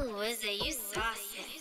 Ooh, Wizzer, you saucy.